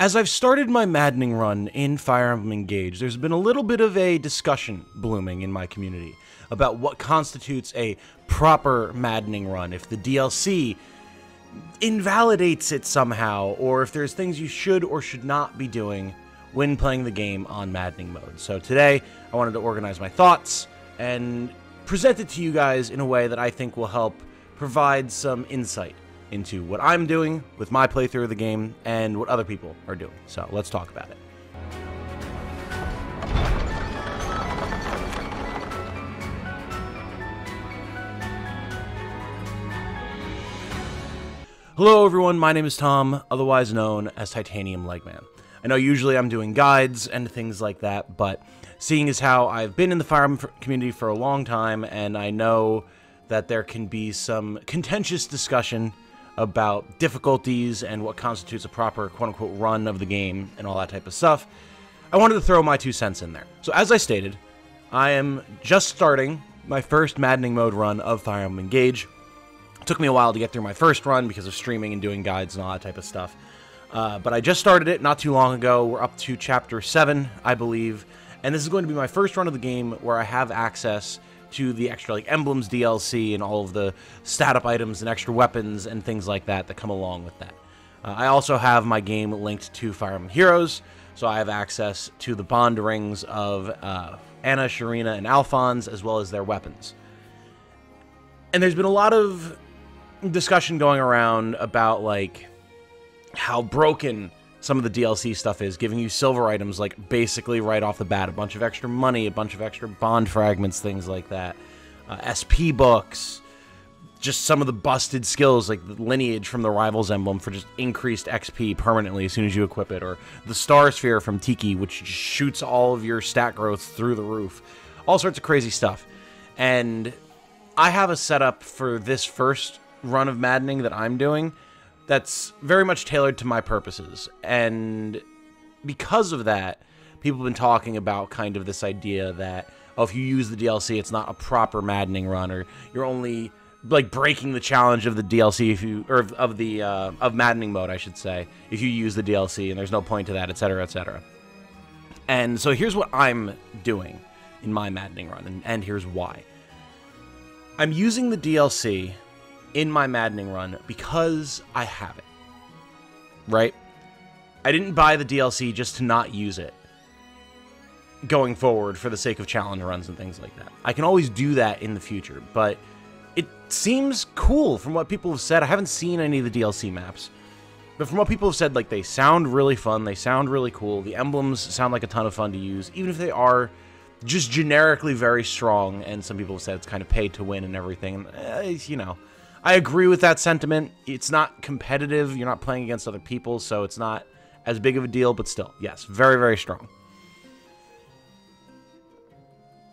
As I've started my Maddening run in Fire Emblem Engage, there's been a little bit of a discussion blooming in my community about what constitutes a proper Maddening run, if the DLC invalidates it somehow, or if there's things you should or should not be doing when playing the game on Maddening mode. So today, I wanted to organize my thoughts and present it to you guys in a way that I think will help provide some insight into what I'm doing with my playthrough of the game and what other people are doing. So let's talk about it. Hello everyone, my name is Tom, otherwise known as Titanium Legman. I know usually I'm doing guides and things like that, but seeing as how I've been in the Fire Emblem community for a long time, and I know that there can be some contentious discussion about difficulties and what constitutes a proper quote-unquote run of the game and all that type of stuff, I wanted to throw my 2 cents in there. So as I stated, I am just starting my first Maddening Mode run of Fire Emblem Engage. It took me a while to get through my first run because of streaming and doing guides and all that type of stuff. But I just started it not too long ago. We're up to Chapter 7, I believe. And this is going to be my first run of the game where I have access to the extra emblems DLC and all of the stat-up items and extra weapons and things like that that come along with that. I also have my game linked to Fire Emblem Heroes, so I have access to the bond rings of Anna, Sharina, and Alphonse, as well as their weapons. And there's been a lot of discussion going around about, how broken some of the DLC stuff is, giving you silver items, basically right off the bat. A bunch of extra money, a bunch of extra bond fragments, things like that. SP books, just some of the busted skills, like the lineage from the Rival's Emblem for just increased XP permanently as soon as you equip it, or the Star Sphere from Tiki, which just shoots all of your stat growth through the roof. All sorts of crazy stuff. And I have a setup for this first run of Maddening that I'm doing that's very much tailored to my purposes, and because of that, people have been talking about kind of this idea that, oh, if you use the DLC, it's not a proper Maddening run, or you're only, breaking the challenge of the DLC, of Maddening mode, I should say, if you use the DLC, and there's no point to that, etc., etc. And so here's what I'm doing in my Maddening run, and here's why. I'm using the DLC in my Maddening run because I have it, right? I didn't buy the DLC just to not use it going forward for the sake of challenge runs and things like that. I can always do that in the future, but it seems cool from what people have said. I haven't seen any of the DLC maps, but from what people have said, they sound really fun, they sound really cool, the emblems sound like a ton of fun to use, even if they are just generically very strong, and some people have said it's kind of paid to win and everything, you know. I agree with that sentiment. It's not competitive. You're not playing against other people, so it's not as big of a deal, but still, yes, very, very strong.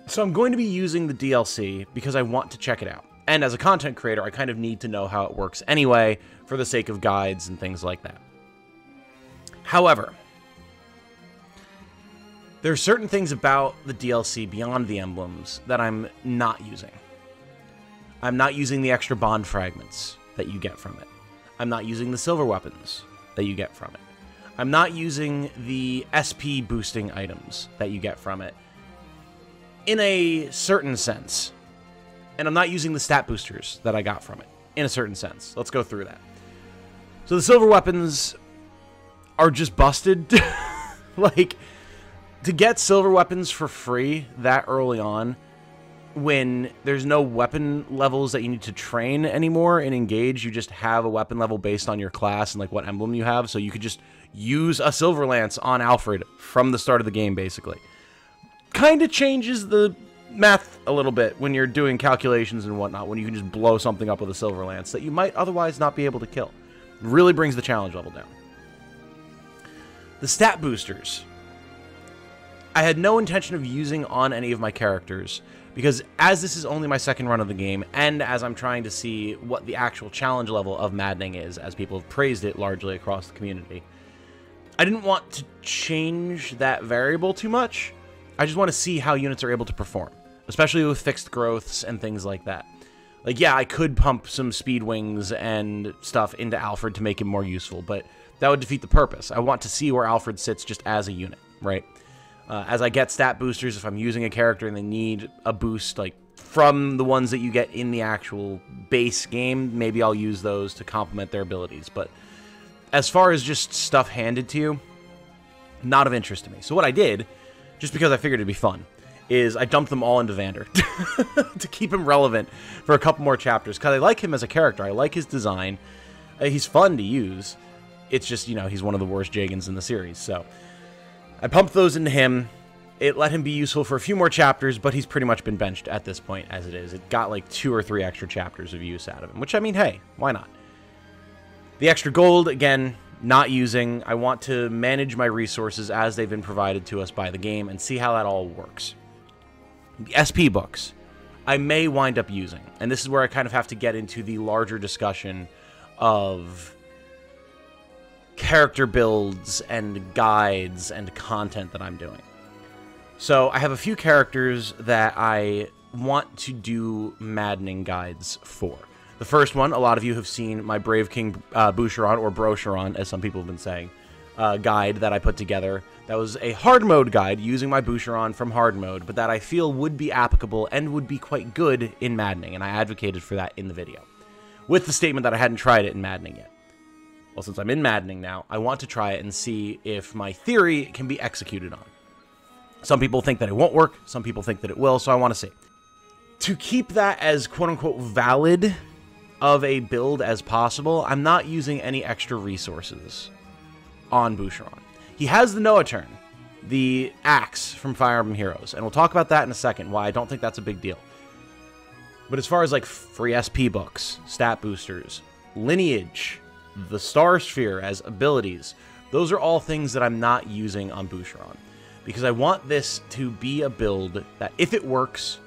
So I'm going to be using the DLC because I want to check it out. And as a content creator, I kind of need to know how it works anyway for the sake of guides and things like that. However, there are certain things about the DLC beyond the emblems that I'm not using. I'm not using the extra bond fragments that you get from it. I'm not using the silver weapons that you get from it. I'm not using the SP boosting items that you get from it, in a certain sense. And I'm not using the stat boosters that I got from it, in a certain sense. Let's go through that. So the silver weapons are just busted. To get silver weapons for free that early on, when there's no weapon levels that you need to train anymore in Engage, you just have a weapon level based on your class and what emblem you have, so you could just use a Silver Lance on Alfred from the start of the game, basically. Kind of changes the math a little bit when you're doing calculations and whatnot, when you can just blow something up with a Silver Lance that you might otherwise not be able to kill. It really brings the challenge level down. The stat boosters I had no intention of using on any of my characters, because as this is only my second run of the game, and as I'm trying to see what the actual challenge level of Maddening is, as people have praised it largely across the community, I didn't want to change that variable too much. I just want to see how units are able to perform, especially with fixed growths and things like that. Yeah, I could pump some speed wings and stuff into Alfred to make him more useful, but that would defeat the purpose. I want to see where Alfred sits just as a unit, right? As I get stat boosters, if I'm using a character and they need a boost, like, from the ones that you get in the actual base game, maybe I'll use those to complement their abilities. But as far as just stuff handed to you, not of interest to me. So what I did, just because I figured it'd be fun, is I dumped them all into Vander to keep him relevant for a couple more chapters. Because I like him as a character. I like his design. He's fun to use. It's just, you know, he's one of the worst Jaegans in the series. So I pumped those into him. It let him be useful for a few more chapters, but he's pretty much been benched at this point as it is. It got like 2 or 3 extra chapters of use out of him, which, I mean, hey, why not? The extra gold, again, not using. I want to manage my resources as they've been provided to us by the game and see how that all works. The SP books, I may wind up using. And this is where I kind of have to get into the larger discussion of character builds and guides and content that I'm doing. So I have a few characters that I want to do maddening guides for. The first one, a lot of you have seen my Brave King Boucheron, or Brocheron, as some people have been saying, guide that I put together. That was a hard mode guide using my Boucheron from hard mode, but that I feel would be applicable and would be quite good in maddening, and I advocated for that in the video, with the statement that I hadn't tried it in maddening yet. Well, since I'm in maddening now, I want to try it and see if my theory can be executed on. Some people think that it won't work, some people think that it will, so I want to see. To keep that as quote-unquote valid of a build as possible, I'm not using any extra resources on Boucheron. He has the Noah Turn, the axe from Fire Emblem Heroes, and we'll talk about that in a second, why I don't think that's a big deal. But as far as, like, free SP books, stat boosters, lineage, the Star Sphere as abilities, those are all things that I'm not using on Boucheron. Because I want this to be a build that, if it works,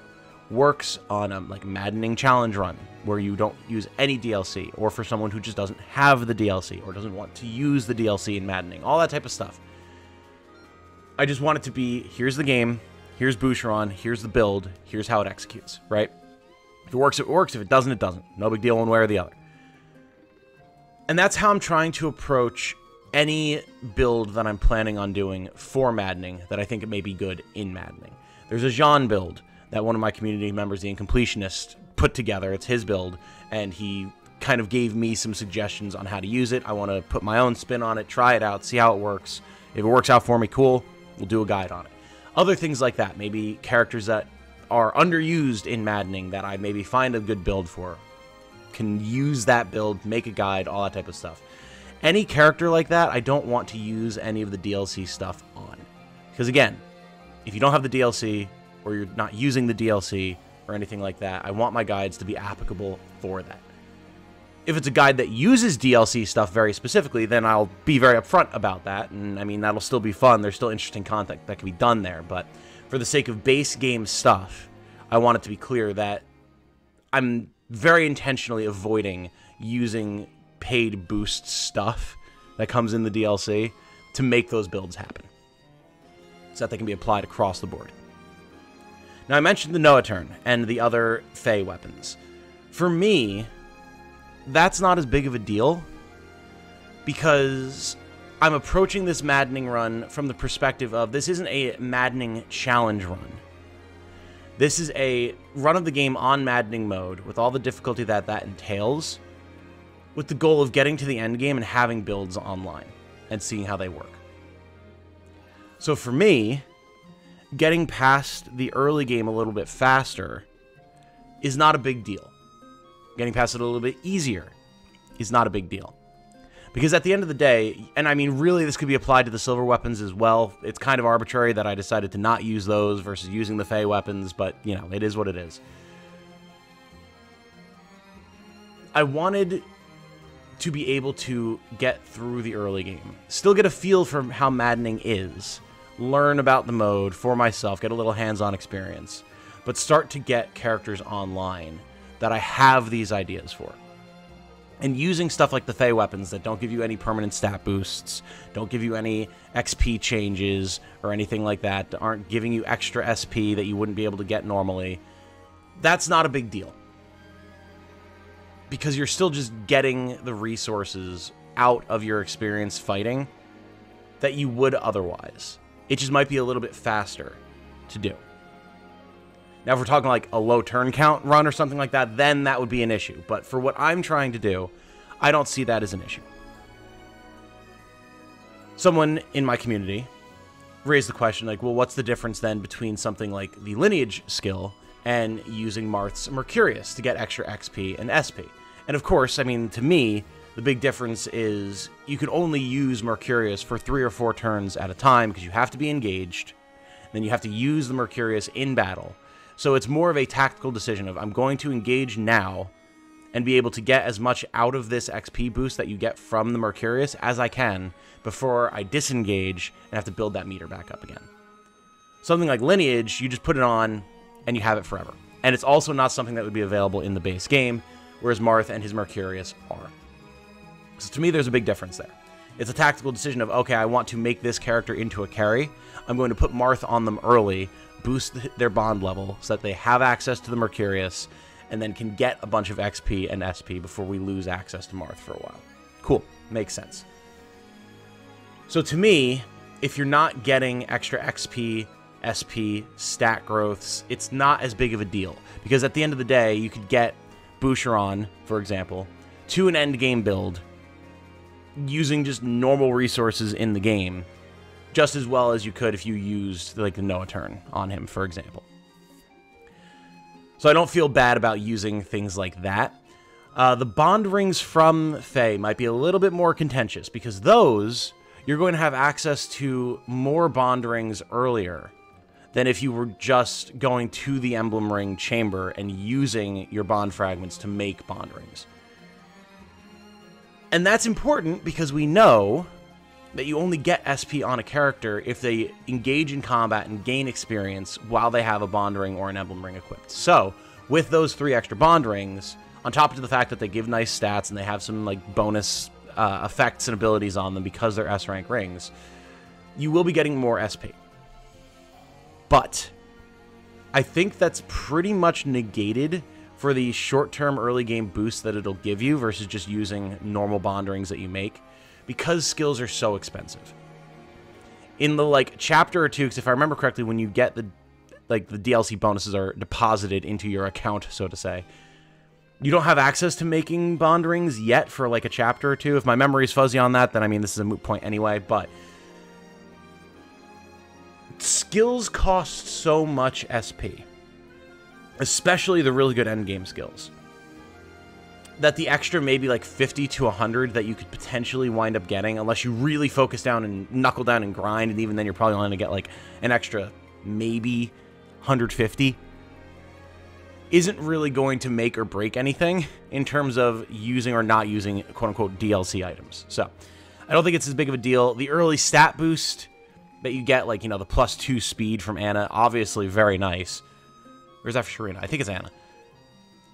works on a, like, maddening challenge run where you don't use any DLC, or for someone who just doesn't have the DLC or doesn't want to use the DLC in maddening, all that type of stuff. I just want it to be, here's the game, here's Boucheron, here's the build, here's how it executes, right? If it works, it works. If it doesn't, it doesn't. No big deal one way or the other. And that's how I'm trying to approach any build that I'm planning on doing for maddening that I think it may be good in maddening. There's a Jean build that one of my community members, the Incompletionist, put together. It's his build, and he kind of gave me some suggestions on how to use it. I want to put my own spin on it, try it out, see how it works. If it works out for me, cool, we'll do a guide on it. Other things like that, maybe characters that are underused in maddening that I maybe find a good build for, can use that build, make a guide, all that type of stuff. Any character like that, I don't want to use any of the DLC stuff on. Because again, if you don't have the DLC, or you're not using the DLC, or anything like that, I want my guides to be applicable for that. If it's a guide that uses DLC stuff very specifically, then I'll be very upfront about that, and I mean, that'll still be fun, there's still interesting content that can be done there, but for the sake of base game stuff, I want it to be clear that I'm very intentionally avoiding using paid boost stuff that comes in the DLC to make those builds happen, so that they can be applied across the board. Now, I mentioned the Noatern and the other Faye weapons. For me, that's not as big of a deal because I'm approaching this maddening run from the perspective of this isn't a maddening challenge run. This is a run of the game on maddening mode with all the difficulty that that entails, with the goal of getting to the end game and having builds online and seeing how they work. So for me, getting past the early game a little bit faster is not a big deal. Getting past it a little bit easier is not a big deal. Because at the end of the day, and I mean really this could be applied to the silver weapons as well, it's kind of arbitrary that I decided to not use those versus using the Fae weapons, but you know, it is what it is. I wanted to be able to get through the early game, still get a feel for how maddening is, learn about the mode for myself, get a little hands-on experience, but start to get characters online that I have these ideas for. And using stuff like the Fae weapons that don't give you any permanent stat boosts, don't give you any XP changes or anything like that, aren't giving you extra SP that you wouldn't be able to get normally, that's not a big deal. Because you're still just getting the resources out of your experience fighting that you would otherwise. It just might be a little bit faster to do. Now, if we're talking like a low turn count run or something like that, then that would be an issue. But for what I'm trying to do, I don't see that as an issue. Someone in my community raised the question, like, well, what's the difference then between something like the lineage skill and using Marth's Mercurius to get extra XP and SP? And of course, I mean, to me, the big difference is you can only use Mercurius for 3 or 4 turns at a time because you have to be engaged, and then you have to use the Mercurius in battle. So it's more of a tactical decision of, I'm going to engage now and be able to get as much out of this XP boost that you get from the Mercurius as I can before I disengage and have to build that meter back up again. Something like Lineage, you just put it on and you have it forever. And it's also not something that would be available in the base game, whereas Marth and his Mercurius are. So to me, there's a big difference there. It's a tactical decision of, okay, I want to make this character into a carry. I'm going to put Marth on them early, boost their bond level so that they have access to the Mercurius, and then can get a bunch of XP and SP before we lose access to Marth for a while. Cool. Makes sense. So to me, if you're not getting extra XP, SP, stat growths, it's not as big of a deal. Because at the end of the day, you could get Boucheron, for example, to an end game build using just normal resources in the game, just as well as you could if you used like the Noah Turn on him, for example. So I don't feel bad about using things like that. The bond rings from Faye might be a little bit more contentious, because those, you're going to have access to more bond rings earlier than if you were just going to the emblem ring chamber and using your bond fragments to make bond rings. And that's important because we know that you only get SP on a character if they engage in combat and gain experience while they have a bond ring or an emblem ring equipped. So, with those 3 extra bond rings, on top of the fact that they give nice stats and they have some like bonus effects and abilities on them because they're S rank rings, you will be getting more SP. But I think that's pretty much negated for the short-term early game boost that it'll give you versus just using normal bond rings that you make, because skills are so expensive. In the like chapter or 2, because if I remember correctly, when you get the DLC bonuses are deposited into your account, so to say, you don't have access to making bond rings yet for like a chapter or 2. If my memory's fuzzy on that, then I mean this is a moot point anyway, but skills cost so much SP, especially the really good endgame skills, that the extra maybe like 50 to 100 that you could potentially wind up getting, unless you really focus down and knuckle down and grind, and even then you're probably only going to get like an extra maybe 150, isn't really going to make or break anything in terms of using or not using quote-unquote DLC items. So I don't think it's as big of a deal. The early stat boost that you get, like, you know, the +2 speed from Anna, obviously very nice. Or is that for Sharina? I think it's Anna.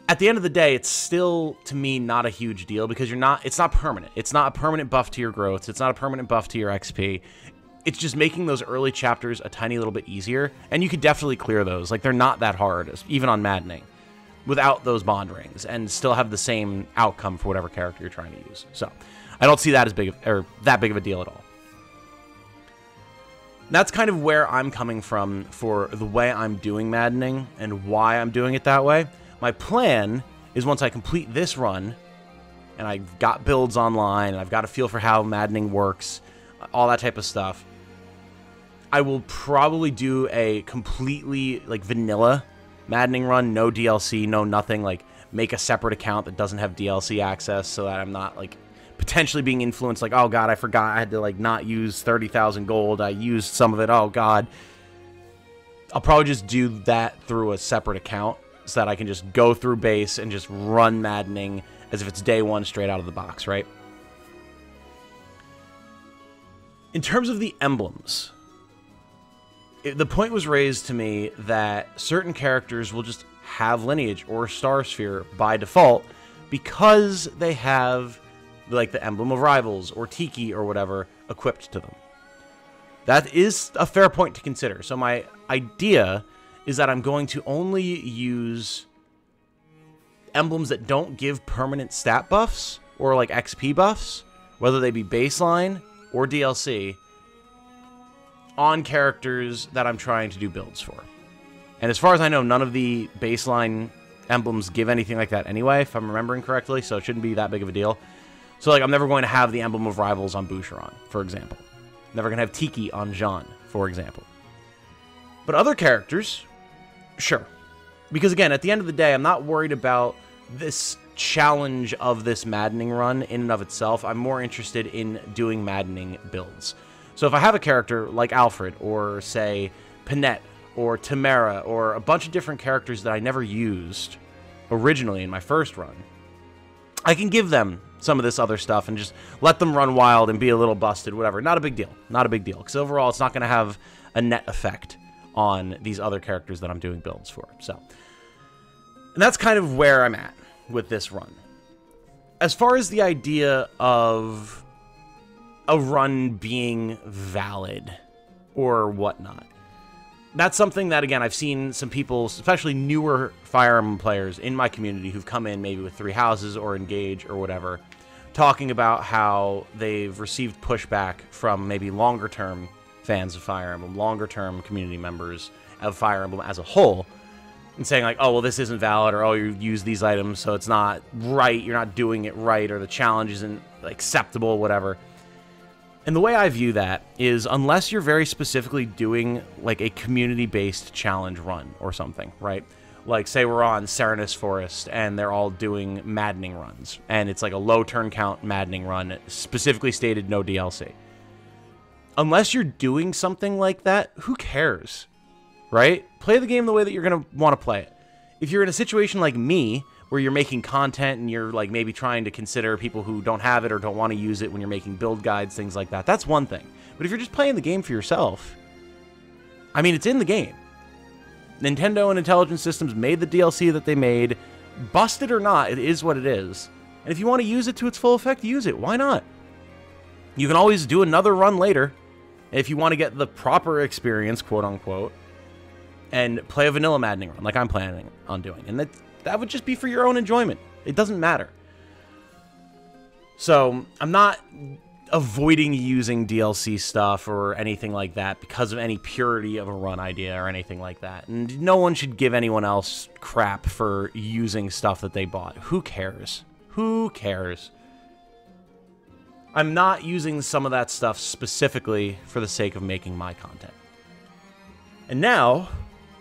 At the end of the day, it's still, to me, not a huge deal because you're not, it's not permanent. It's not a permanent buff to your growth. It's not a permanent buff to your XP. It's just making those early chapters a tiny little bit easier, and you could definitely clear those. Like, they're not that hard, even on Maddening, without those bond rings, and still have the same outcome for whatever character you're trying to use. So, I don't see that as big of, or that big of a deal at all. That's kind of where I'm coming from for the way I'm doing Maddening and why I'm doing it that way. My plan is, once I complete this run, and I've got builds online, and I've got a feel for how Maddening works, all that type of stuff, I will probably do a completely, like, vanilla Maddening run, no DLC, no nothing, like, make a separate account that doesn't have DLC access so that I'm not, like, potentially being influenced, like, oh god, I forgot I had to, like, not use 30,000 gold, I used some of it, oh god. I'll probably just do that through a separate account, so that I can just go through base and just run Maddening as if it's day one straight out of the box, right? In terms of the emblems, the point was raised to me that certain characters will just have Lineage or Star Sphere by default because they have, like, the Emblem of Rivals or Tiki or whatever equipped to them. That is a fair point to consider. So my idea is that I'm going to only use emblems that don't give permanent stat buffs or like XP buffs whether they be baseline or DLC, on characters that I'm trying to do builds for. And as far as I know, none of the baseline emblems give anything like that anyway, if I'm remembering correctly, so it shouldn't be that big of a deal. So, like, I'm never going to have the Emblem of Rivals on Boucheron, for example. Never going to have Tiki on Jean, for example. But other characters, sure. Because, again, at the end of the day, I'm not worried about this challenge of this Maddening run in and of itself. I'm more interested in doing Maddening builds. So if I have a character like Alfred or, say, Panette or Tamara or a bunch of different characters that I never used originally in my first run, I can give them some of this other stuff and just let them run wild and be a little busted, whatever. Not a big deal. Not a big deal. Because overall, it's not going to have a net effect on these other characters that I'm doing builds for. So, and that's kind of where I'm at with this run. As far as the idea of a run being valid or whatnot, that's something that, again, I've seen some people, especially newer Fire Emblem players in my community who've come in maybe with Three Houses or Engage or whatever, talking about how they've received pushback from maybe longer-term fans of Fire Emblem, longer-term community members of Fire Emblem as a whole, and saying, like, oh, well, this isn't valid, or, oh, you use these items, so it's not right, you're not doing it right, or the challenge isn't acceptable, whatever. And the way I view that is, unless you're very specifically doing, like, a community-based challenge run or something, right? Like, say we're on Serenus Forest, and they're all doing maddening runs, and it's like a low turn count maddening run, specifically stated no DLC. Unless you're doing something like that, who cares, right? Play the game the way that you're going to want to play it. If you're in a situation like me, where you're making content and you're, like, maybe trying to consider people who don't have it or don't want to use it when you're making build guides, things like that. That's one thing. But if you're just playing the game for yourself, I mean, it's in the game. Nintendo and Intelligent Systems made the DLC that they made. Busted or not, it is what it is. And if you want to use it to its full effect, use it. Why not? You can always do another run later if you want to get the proper experience, quote-unquote, and play a vanilla maddening run like I'm planning on doing. And that would just be for your own enjoyment. It doesn't matter. So I'm not avoiding using DLC stuff or anything like that because of any purity of a run idea or anything like that. And no one should give anyone else crap for using stuff that they bought. Who cares? Who cares? I'm not using some of that stuff specifically for the sake of making my content. And now,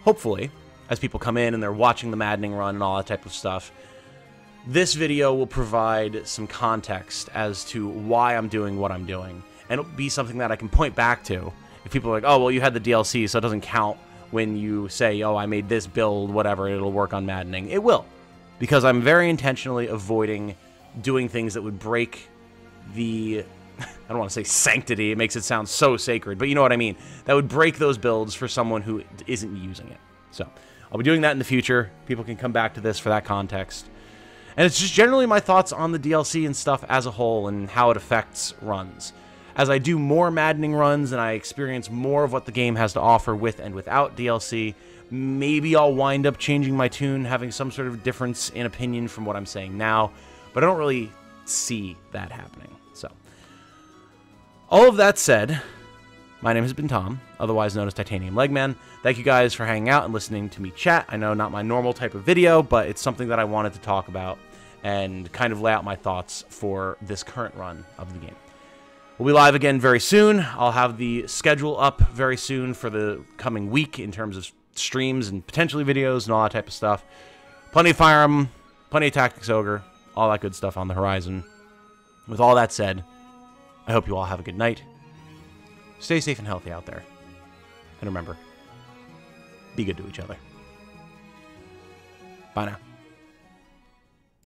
hopefully, as people come in and they're watching the Maddening Run and all that type of stuff, this video will provide some context as to why I'm doing what I'm doing. And it'll be something that I can point back to. If people are like, oh, well, you had the DLC, so it doesn't count when you say, oh, I made this build, whatever, it'll work on Maddening. It will. Because I'm very intentionally avoiding doing things that would break the... I don't want to say sanctity, it makes it sound so sacred, but you know what I mean. That would break those builds for someone who isn't using it. So, I'll be doing that in the future. People can come back to this for that context. And it's just generally my thoughts on the DLC and stuff as a whole and how it affects runs. As I do more maddening runs and I experience more of what the game has to offer with and without DLC, maybe I'll wind up changing my tune, having some sort of difference in opinion from what I'm saying now, but I don't really see that happening. So, all of that said, my name has been Tom, otherwise known as Titanium Legman. Thank you guys for hanging out and listening to me chat. I know, not my normal type of video, but it's something that I wanted to talk about and kind of lay out my thoughts for this current run of the game. We'll be live again very soon. I'll have the schedule up very soon for the coming week in terms of streams and potentially videos and all that type of stuff. Plenty of Fire Emblem, plenty of Tactics Ogre, all that good stuff on the horizon. With all that said, I hope you all have a good night. Stay safe and healthy out there. And remember, be good to each other. Bye now.